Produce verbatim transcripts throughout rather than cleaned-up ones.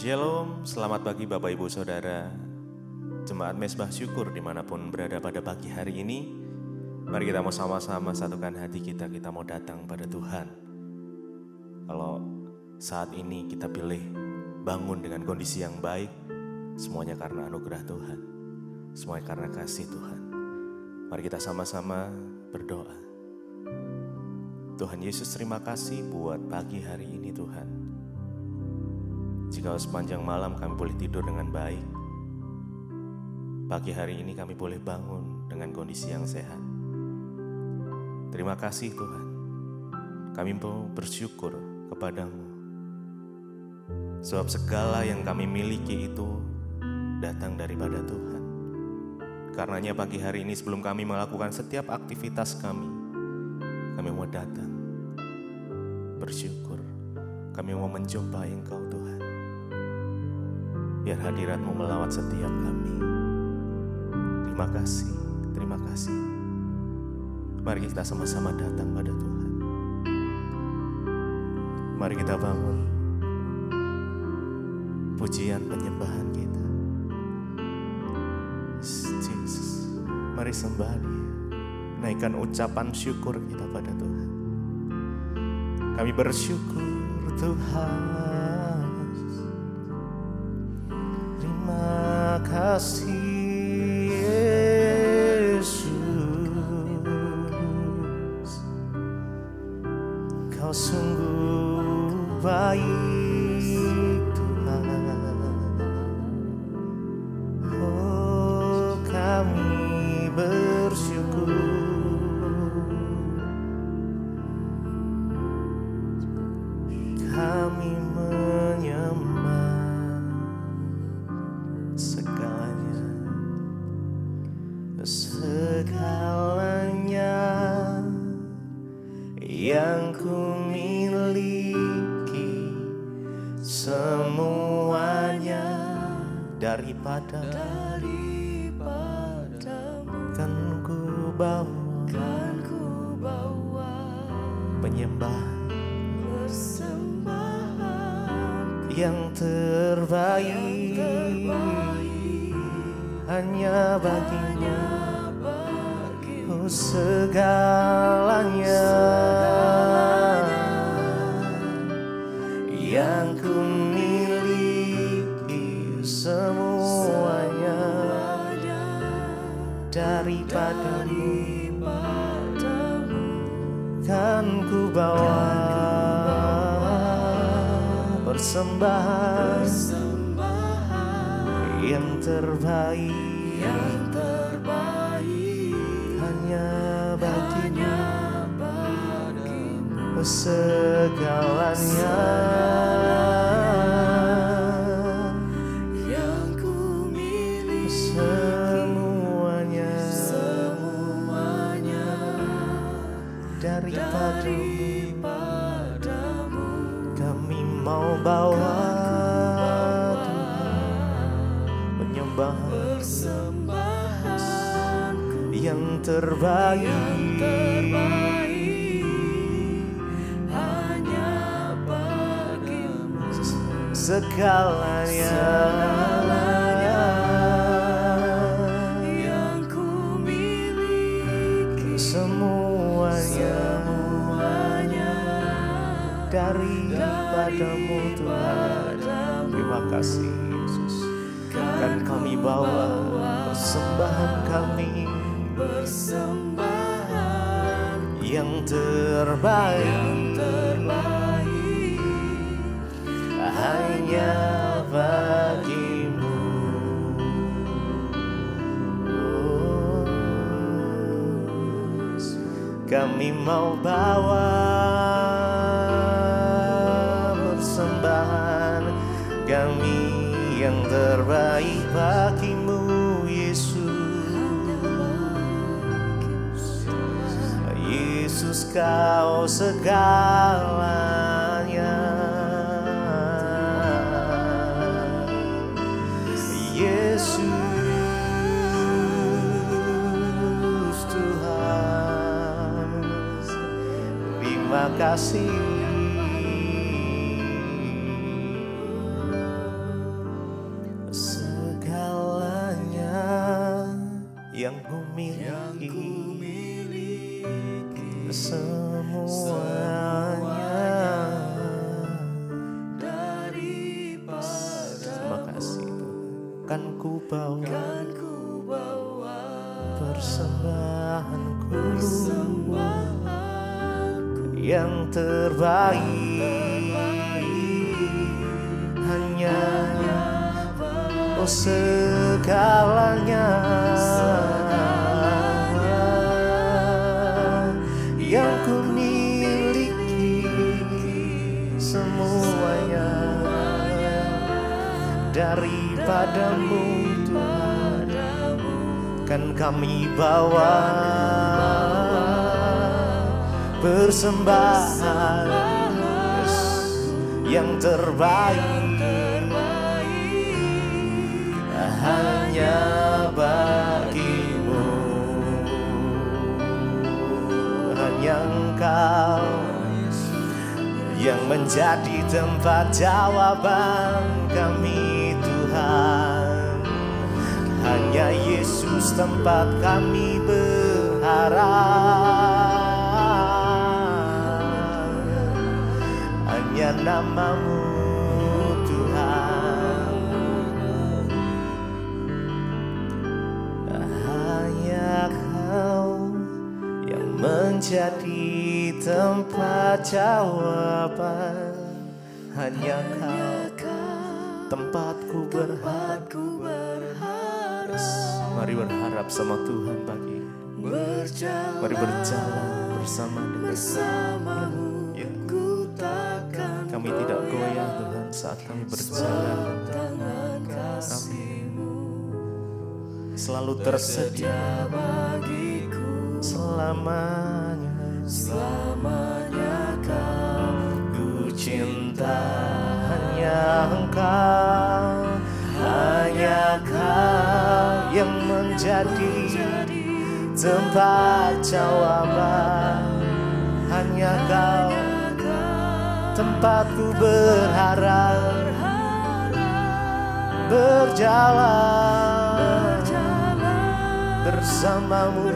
Shalom, selamat pagi Bapak Ibu Saudara Jemaat Mezbah Syukur dimanapun berada pada pagi hari ini. Mari kita mau sama-sama satukan hati kita, kita mau datang pada Tuhan. Kalau saat ini kita pilih bangun dengan kondisi yang baik, semuanya karena anugerah Tuhan, semuanya karena kasih Tuhan. Mari kita sama-sama berdoa. Tuhan Yesus, terima kasih buat pagi hari ini Tuhan. Jika sepanjang malam kami boleh tidur dengan baik, pagi hari ini kami boleh bangun dengan kondisi yang sehat. Terima kasih Tuhan, kami mau bersyukur kepadamu. Sebab segala yang kami miliki itu datang daripada Tuhan. Karenanya pagi hari ini sebelum kami melakukan setiap aktivitas kami, kami mau datang bersyukur. Kami mau menjumpai Engkau Tuhan. Biar hadirat-Mu melawat setiap kami. Terima kasih, terima kasih. Mari kita sama-sama datang pada Tuhan. Mari kita bangun pujian penyembahan kita. Yesus, mari sembah Dia. Naikkan ucapan syukur kita pada Tuhan. Kami bersyukur Tuhan, terima kasih Yesus, Kau sungguh baik Tuhan. Oh, kami bersyukur. Kami menyembah segalanya, segalanya yang ku miliki, semuanya daripada daripadamu. Kan ku bawa, kan ku bawa penyembah. Yang terbaik, yang terbaik hanya bagimu, bagimu. Oh, segalanya, segalanya yang ku miliki, semuanya, semuanya daripadamu, daripadamu kan ku bawa, kan ku bawa. Persembahan, persembahan yang terbaik, yang terbaik hanya bagimu, bagimu segalanya, segalanya yang ku miliki, semuanya, semuanya daripadamu. Mau bawa penyembahan, persembahan yang terbaik, yang terbaik hanya bagimu, segalanya, segalanya yang ku miliki, semuanya, semuanya dari padamu Tuhan. Terima kasih Yesus, kan kami bawa persembahan kami, persembahan yang terbaik, terbaik hanya bagimu. Oh, kami mau bawa kami yang terbaik bagimu Yesus. Yesus, Kau segalanya. Yesus Tuhan, terima kasih. yang ku miliki, yang ku miliki semuanya daripada. Terima kasih Tuhan, kan ku bawa, kan ku bawa persembahanku, persembahanku yang terbaik, terbaik hanya, hanya oh segalanya, segalanya yang ku miliki, semuanya, semuanya daripadamu, daripadamu kan kami bawa, bawa persembahan, persembahan yang terbaik, hanya bagimu, hanya Engkau yang menjadi tempat jawaban kami Tuhan, hanya Yesus tempat kami berharap, hanya namamu Tuhan, yang menjadi tempat jawaban, hanya Kau tempatku berharap. Mari berharap sama Tuhan pagi, mari berjalan bersama bersamamu. Kami tidak goyah Tuhan saat kami berjalan, amin. Selalu tersedia bagiku selamanya, selamanya Kau ku cinta, hanya Engkau, hanya Kau yang menjadi tempat jawaban, hanya Kau tempatku berharap, berjalan bersamamu,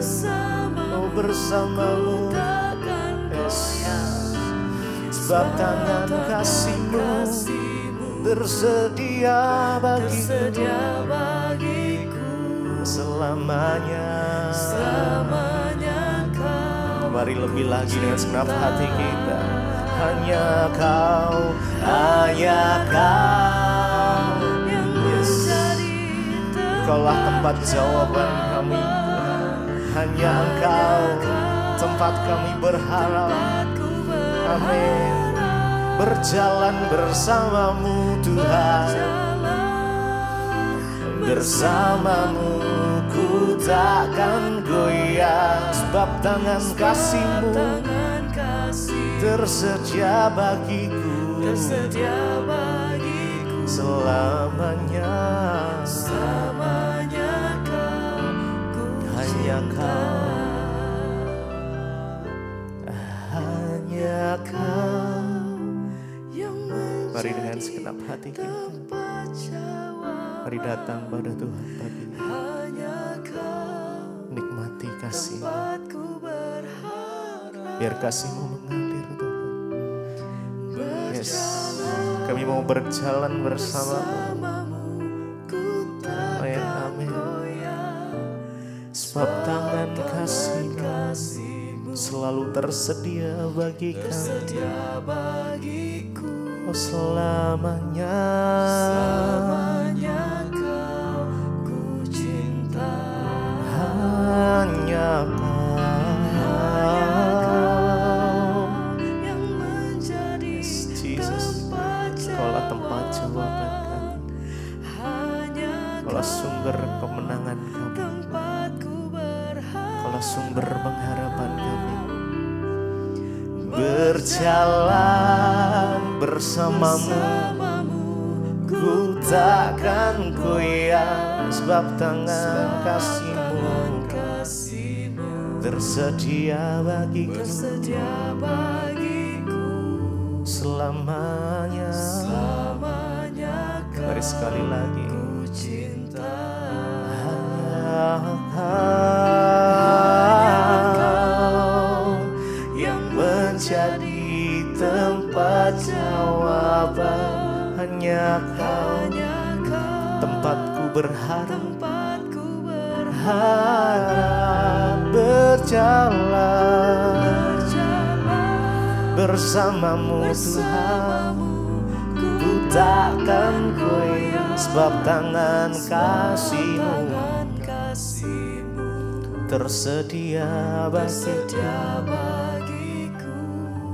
oh bersamamu, sebab tangan kasihmu tersedia bagiku selamanya, selamanya Kau. Mari lebih lagi dengan segenap hati kita, hanya Kau, hanya Kau, Engkaulah tempat jawaban kami, hanya Engkau tempat kami berharap, amin. Berjalan bersamamu Tuhan, bersamamu ku takkan goyah, sebab tangan kasihmu tersedia bagiku selamanya, selamanya Kau, hanya Kau, hanya Kau yang menjadi. Mari dengan segenap hati kita, mari datang pada Tuhan pagi ini, nikmati kasih-Mu, biar kasih-Mu mengalir Tuhan. Yes, kami mau berjalan bersamamu, amin, amin. Sebab tangan kasih-Mu selalu tersedia bagi kami, oh selamanya, selamanya Kau ku cinta, hanya Kau jawaban kami, kaulah sumber kemenangan kami, kaulah sumber pengharapan kami. Berjalan bersamamu, ku takkan goyah, sebab tangan kasih-Mu tersedia bagiku selamanya, selamanya Kau. Mari sekali lagi, hanya Kau. hanya Kau, tempatku berharap, berjalan bersamamu Tuhan, ku takkan goyah sebab tangan kasih-Mu tersedia bagiku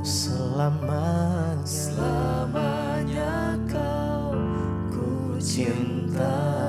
selamanya, selamanya Kau ku cinta.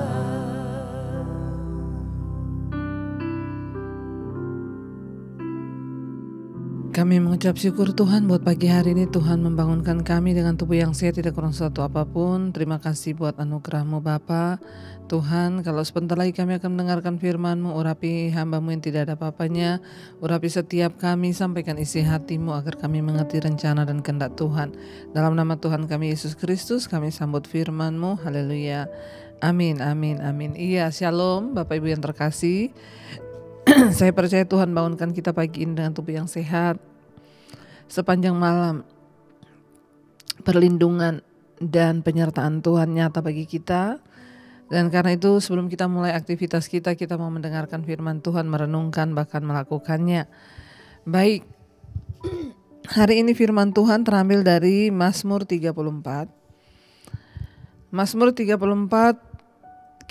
Kami mengucap syukur Tuhan buat pagi hari ini. Tuhan membangunkan kami dengan tubuh yang sehat, tidak kurang suatu apapun. Terima kasih buat anugerah-Mu Bapa. Tuhan, kalau sebentar lagi kami akan mendengarkan firman-Mu, urapi hamba-Mu yang tidak ada apa-apanya. Urapi setiap kami, sampaikan isi hati-Mu agar kami mengerti rencana dan kehendak Tuhan. Dalam nama Tuhan kami Yesus Kristus kami sambut firman-Mu. Haleluya. Amin, amin, amin. Iya, shalom Bapak Ibu yang terkasih. Saya percaya Tuhan bangunkan kita pagi ini dengan tubuh yang sehat. Sepanjang malam perlindungan dan penyertaan Tuhan nyata bagi kita. Dan karena itu sebelum kita mulai aktivitas kita, kita mau mendengarkan firman Tuhan, merenungkan bahkan melakukannya. Baik, hari ini firman Tuhan terambil dari Mazmur tiga puluh empat. Mazmur tiga puluh empat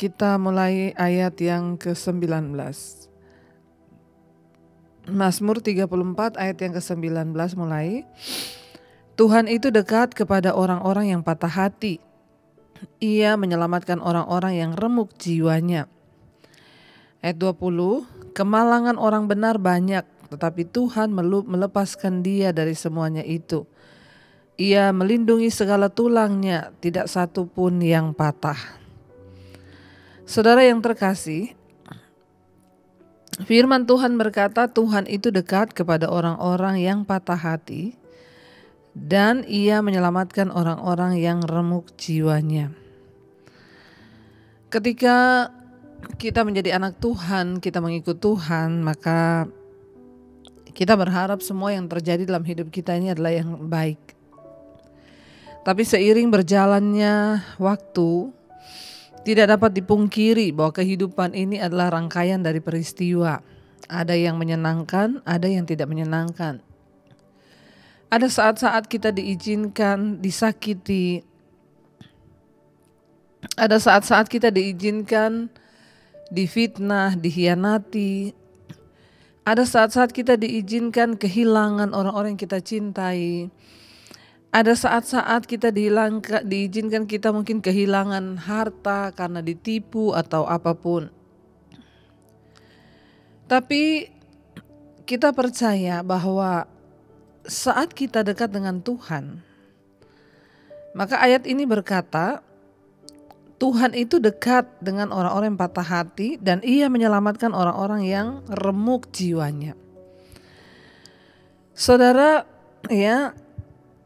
kita mulai ayat yang kesembilan belas. Mazmur tiga puluh empat ayat yang kesembilan belas mulai. Tuhan itu dekat kepada orang-orang yang patah hati. Ia menyelamatkan orang-orang yang remuk jiwanya. Ayat dua puluh, kemalangan orang benar banyak, tetapi Tuhan melepaskan dia dari semuanya itu. Ia melindungi segala tulangnya, tidak satu pun yang patah. Saudara yang terkasih, firman Tuhan berkata Tuhan itu dekat kepada orang-orang yang patah hati dan Ia menyelamatkan orang-orang yang remuk jiwanya. Ketika kita menjadi anak Tuhan, kita mengikut Tuhan, maka kita berharap semua yang terjadi dalam hidup kita ini adalah yang baik. Tapi seiring berjalannya waktu, tidak dapat dipungkiri bahwa kehidupan ini adalah rangkaian dari peristiwa. Ada yang menyenangkan, ada yang tidak menyenangkan. Ada saat-saat kita diizinkan disakiti. Ada saat-saat kita diizinkan difitnah, dihianati. Ada saat-saat kita diizinkan kehilangan orang-orang yang kita cintai. Ada saat-saat kita diizinkan kita mungkin kehilangan harta karena ditipu atau apapun. Tapi kita percaya bahwa saat kita dekat dengan Tuhan, maka ayat ini berkata, Tuhan itu dekat dengan orang-orang yang patah hati dan Ia menyelamatkan orang-orang yang remuk jiwanya. Saudara, ya,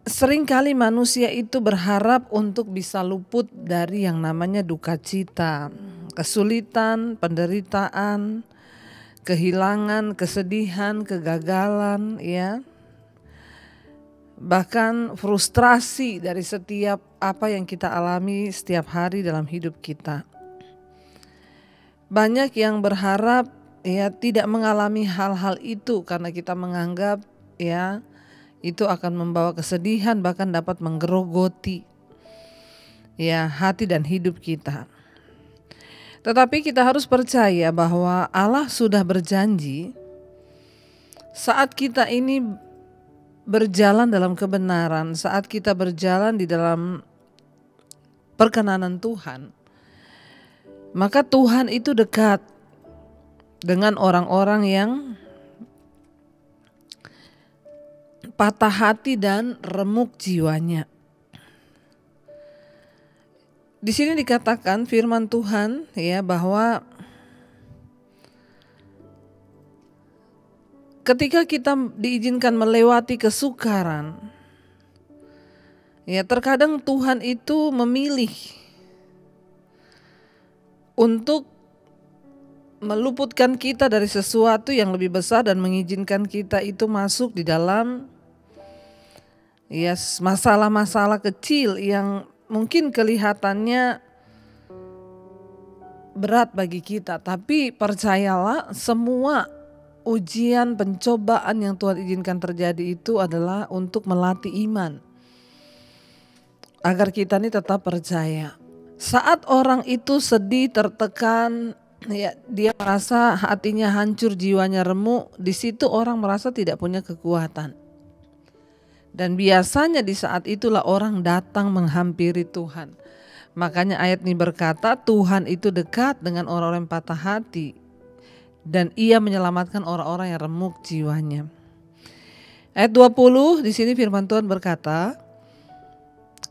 seringkali manusia itu berharap untuk bisa luput dari yang namanya duka cita, kesulitan, penderitaan, kehilangan, kesedihan, kegagalan, ya. Bahkan frustrasi dari setiap apa yang kita alami setiap hari dalam hidup kita. Banyak yang berharap ya tidak mengalami hal-hal itu karena kita menganggap ya itu akan membawa kesedihan, bahkan dapat menggerogoti ya hati dan hidup kita. Tetapi kita harus percaya bahwa Allah sudah berjanji saat kita ini berjalan dalam kebenaran, saat kita berjalan di dalam perkenanan Tuhan, maka Tuhan itu dekat dengan orang-orang yang patah hati dan remuk jiwanya. Di sini dikatakan firman Tuhan ya bahwa ketika kita diizinkan melewati kesukaran, ya terkadang Tuhan itu memilih untuk meluputkan kita dari sesuatu yang lebih besar dan mengizinkan kita itu masuk di dalam, yes, masalah-masalah kecil yang mungkin kelihatannya berat bagi kita, tapi percayalah semua ujian pencobaan yang Tuhan izinkan terjadi itu adalah untuk melatih iman. Agar kita ini tetap percaya. Saat orang itu sedih, tertekan, ya, dia merasa hatinya hancur, jiwanya remuk, di situ orang merasa tidak punya kekuatan. Dan biasanya di saat itulah orang datang menghampiri Tuhan. Makanya ayat ini berkata Tuhan itu dekat dengan orang-orang patah hati dan ia menyelamatkan orang-orang yang remuk jiwanya. Ayat dua puluh di sini firman Tuhan berkata,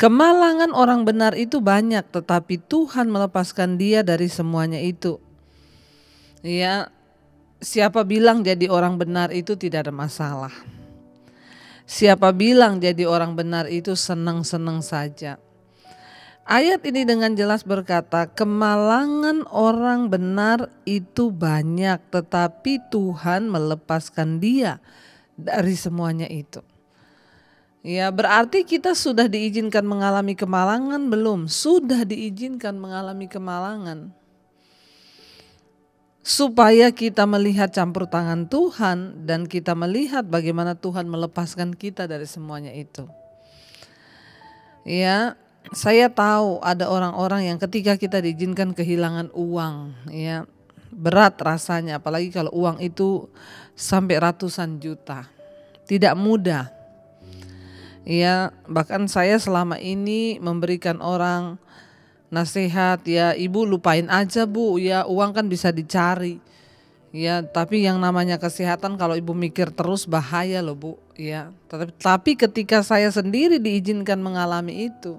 kemalangan orang benar itu banyak tetapi Tuhan melepaskan dia dari semuanya itu. Ya, siapa bilang jadi orang benar itu tidak ada masalah? Siapa bilang jadi orang benar itu senang-senang saja? Ayat ini dengan jelas berkata, kemalangan orang benar itu banyak, tetapi Tuhan melepaskan dia dari semuanya itu. Ya, berarti kita sudah diizinkan mengalami kemalangan belum? Sudah diizinkan mengalami kemalangan. Supaya kita melihat campur tangan Tuhan dan kita melihat bagaimana Tuhan melepaskan kita dari semuanya itu. Ya, saya tahu ada orang-orang yang ketika kita diizinkan kehilangan uang, ya, berat rasanya, apalagi kalau uang itu sampai ratusan juta. Tidak mudah. Ya, bahkan saya selama ini memberikan orang nasihat, ya, ibu lupain aja bu, ya uang kan bisa dicari, ya, tapi yang namanya kesehatan kalau ibu mikir terus bahaya loh bu, ya. Tetapi, tapi ketika saya sendiri diizinkan mengalami itu,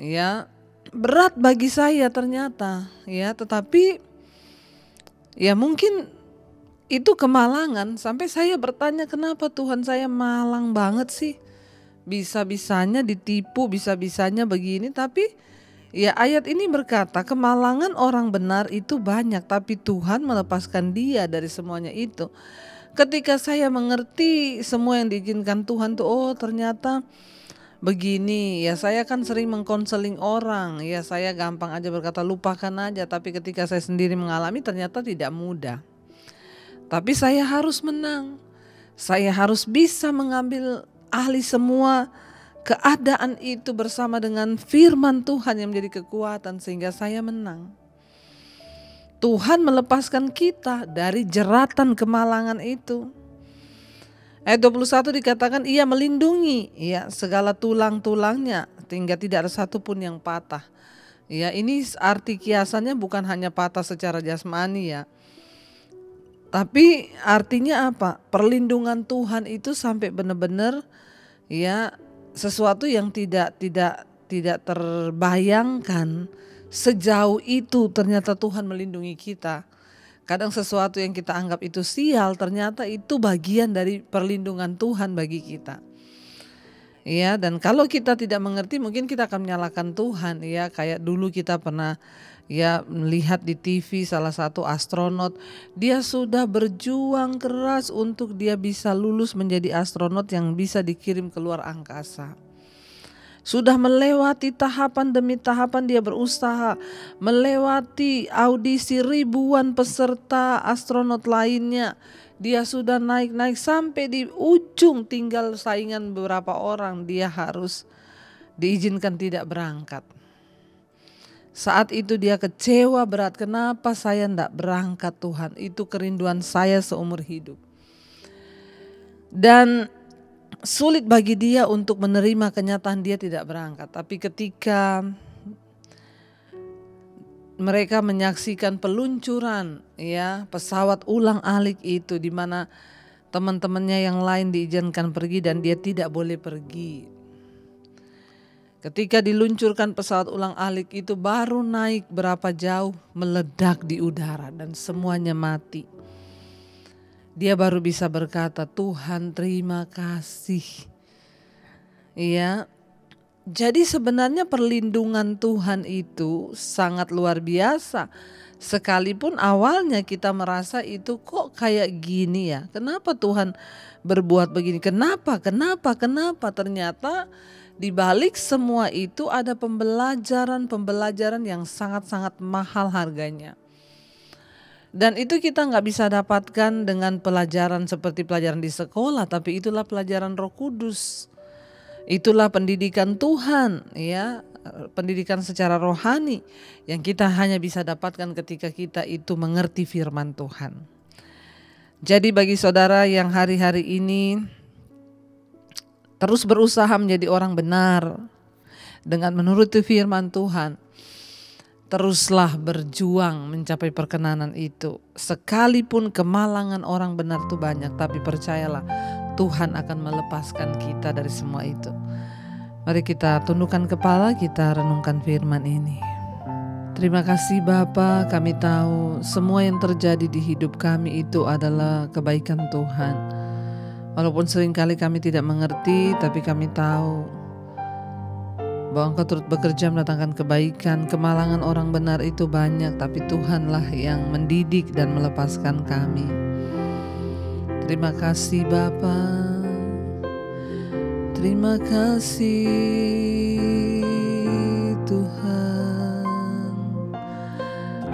ya berat bagi saya ternyata, ya. Tetapi ya mungkin itu kemalangan sampai saya bertanya kenapa Tuhan saya malang banget sih. Bisa-bisanya ditipu, bisa-bisanya begini, tapi ya ayat ini berkata kemalangan orang benar itu banyak tapi Tuhan melepaskan dia dari semuanya itu. Ketika saya mengerti semua yang diizinkan Tuhan tuh, oh ternyata begini, ya saya kan sering mengkonseling orang, ya saya gampang aja berkata lupakan aja, tapi ketika saya sendiri mengalami ternyata tidak mudah. Tapi saya harus menang, saya harus bisa mengambil ahli semua keadaan itu bersama dengan firman Tuhan yang menjadi kekuatan sehingga saya menang. Tuhan melepaskan kita dari jeratan kemalangan itu. Ayat dua puluh satu dikatakan ia melindungi ya segala tulang-tulangnya sehingga tidak ada satupun yang patah. Ya, ini arti kiasannya bukan hanya patah secara jasmani ya. Tapi artinya apa? Perlindungan Tuhan itu sampai benar-benar ya sesuatu yang tidak tidak tidak terbayangkan sejauh itu ternyata Tuhan melindungi kita. Kadang sesuatu yang kita anggap itu sial ternyata itu bagian dari perlindungan Tuhan bagi kita. Ya, dan kalau kita tidak mengerti mungkin kita akan menyalahkan Tuhan ya, kayak dulu kita pernah ya melihat di T V salah satu astronot, dia sudah berjuang keras untuk dia bisa lulus menjadi astronot yang bisa dikirim ke luar angkasa. Sudah melewati tahapan demi tahapan, dia berusaha melewati audisi ribuan peserta astronot lainnya. Dia sudah naik-naik sampai di ujung tinggal saingan beberapa orang, dia harus diizinkan tidak berangkat. Saat itu dia kecewa berat, kenapa saya tidak berangkat Tuhan, itu kerinduan saya seumur hidup. Dan sulit bagi dia untuk menerima kenyataan dia tidak berangkat, tapi ketika mereka menyaksikan peluncuran ya pesawat ulang-alik itu di mana teman-temannya yang lain diizinkan pergi dan dia tidak boleh pergi. Ketika diluncurkan pesawat ulang-alik itu baru naik berapa jauh meledak di udara dan semuanya mati. Dia baru bisa berkata Tuhan terima kasih. Iya. Jadi sebenarnya perlindungan Tuhan itu sangat luar biasa. Sekalipun awalnya kita merasa itu kok kayak gini ya. Kenapa Tuhan berbuat begini? Kenapa? Kenapa? Kenapa? Ternyata Di balik semua itu ada pembelajaran-pembelajaran yang sangat-sangat mahal harganya. Dan itu kita nggak bisa dapatkan dengan pelajaran seperti pelajaran di sekolah, tapi itulah pelajaran Roh Kudus. Itulah pendidikan Tuhan, ya, pendidikan secara rohani yang kita hanya bisa dapatkan ketika kita itu mengerti firman Tuhan. Jadi bagi saudara yang hari-hari ini terus berusaha menjadi orang benar dengan menuruti firman Tuhan, teruslah berjuang mencapai perkenanan itu. Sekalipun kemalangan orang benar itu banyak, tapi percayalah Tuhan akan melepaskan kita dari semua itu. Mari kita tundukkan kepala, kita renungkan firman ini. Terima kasih Bapa, kami tahu semua yang terjadi di hidup kami itu adalah kebaikan Tuhan. Walaupun seringkali kami tidak mengerti, tapi kami tahu bahwa Engkau turut bekerja mendatangkan kebaikan. Kemalangan orang benar itu banyak, tapi Tuhanlah yang mendidik dan melepaskan kami. Terima kasih Bapa, terima kasih Tuhan.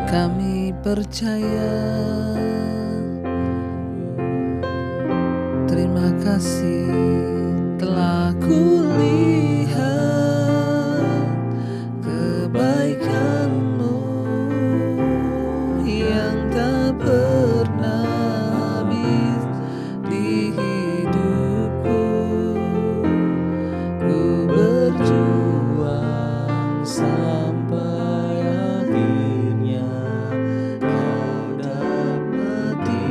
Kami percaya. Terima kasih telah kulihat kebaikan-Mu yang tak pernah habis di hidupku. Ku berjuang sampai akhirnya Kau dapati.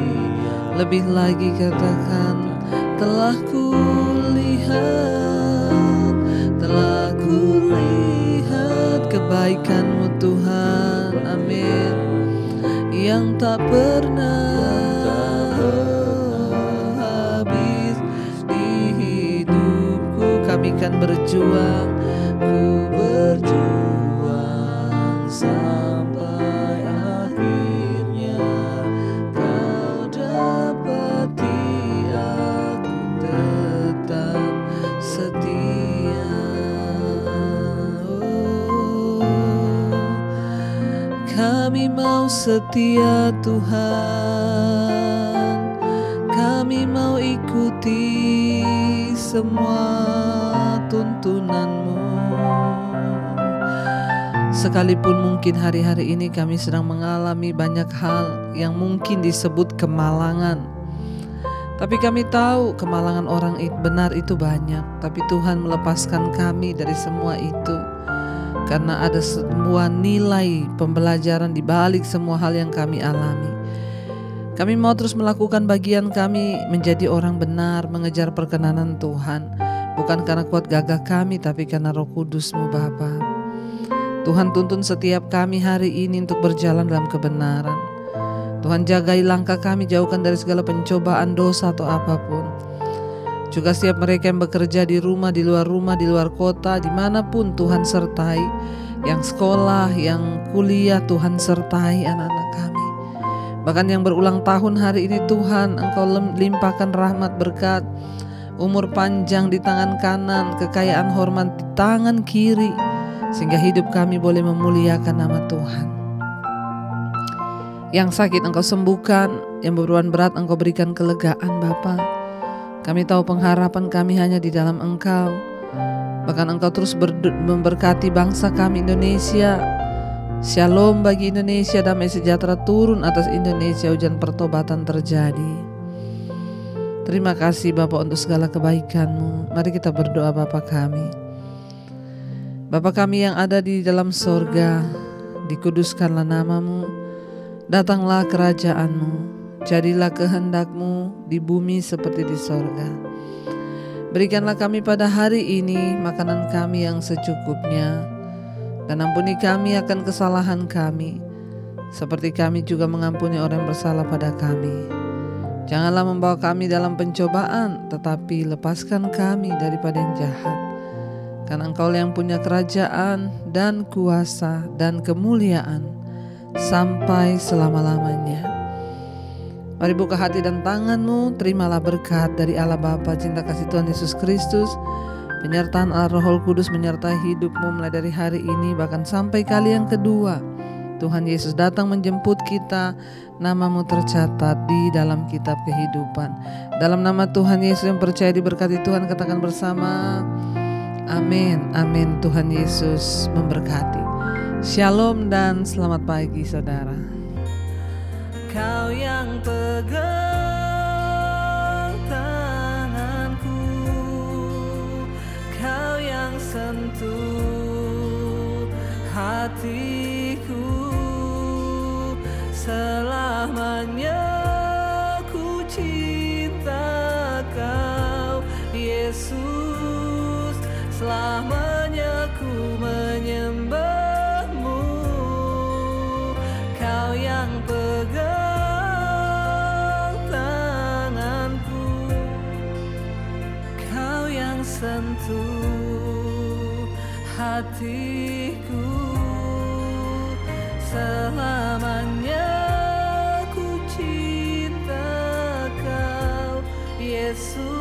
Lebih lagi katakan, telah kulihat, telah kulihat kebaikan-Mu Tuhan, amin, yang tak pernah habis di hidupku. Kami kan berjuang, ku berjuang sampai akhirnya Kau dapati. Aku tetap setia. Kami mau setia Tuhan, kami mau ikuti semua tuntunan-Mu. Sekalipun mungkin hari-hari ini kami sedang mengalami banyak hal yang mungkin disebut kemalangan, tapi kami tahu kemalangan orang benar itu banyak, tapi Tuhan melepaskan kami dari semua itu. Karena ada semua nilai pembelajaran di balik semua hal yang kami alami. Kami mau terus melakukan bagian kami menjadi orang benar, mengejar perkenanan Tuhan. Bukan karena kuat gagah kami, tapi karena Roh Kudus-Mu Bapa. Tuhan tuntun setiap kami hari ini untuk berjalan dalam kebenaran. Tuhan jagai langkah kami, jauhkan dari segala pencobaan, dosa atau apapun. Juga setiap mereka yang bekerja di rumah, di luar rumah, di luar kota, dimanapun Tuhan sertai. Yang sekolah, yang kuliah, Tuhan sertai anak-anak kami. Bahkan yang berulang tahun hari ini Tuhan, Engkau limpahkan rahmat berkat, umur panjang di tangan kanan, kekayaan hormat di tangan kiri, sehingga hidup kami boleh memuliakan nama Tuhan. Yang sakit Engkau sembuhkan, yang beban berat Engkau berikan kelegaan Bapa. Kami tahu pengharapan kami hanya di dalam Engkau. Bahkan Engkau terus memberkati bangsa kami Indonesia. Shalom bagi Indonesia, damai sejahtera turun atas Indonesia, hujan pertobatan terjadi. Terima kasih Bapa untuk segala kebaikan-Mu. Mari kita berdoa Bapa kami. Bapa kami yang ada di dalam sorga, dikuduskanlah nama-Mu, datanglah kerajaan-Mu. Jadilah kehendak-Mu di bumi seperti di sorga. Berikanlah kami pada hari ini makanan kami yang secukupnya, dan ampuni kami akan kesalahan kami, seperti kami juga mengampuni orang yang bersalah pada kami. Janganlah membawa kami dalam pencobaan, tetapi lepaskan kami daripada yang jahat. Karena Engkau yang punya kerajaan dan kuasa dan kemuliaan sampai selama-lamanya. Mari buka hati dan tangan-Mu, terimalah berkat dari Allah Bapa, cinta kasih Tuhan Yesus Kristus, Penyertaan Allah Roh Kudus menyertai hidupmu mulai dari hari ini bahkan sampai kali yang kedua. Tuhan Yesus datang menjemput kita, namamu tercatat di dalam kitab kehidupan. Dalam nama Tuhan Yesus yang percaya diberkati Tuhan, katakan bersama, amin, amin. Tuhan Yesus memberkati. Shalom dan selamat pagi saudara. Kau yang pegang tanganku, kau yang sentuh hatiku. Selamanya ku cinta kau Yesus, selamanya ku menyembahmu. Kau yang pegang tanganku, kau yang sentuh hatiku. Selamanya ku cinta kau Yesus.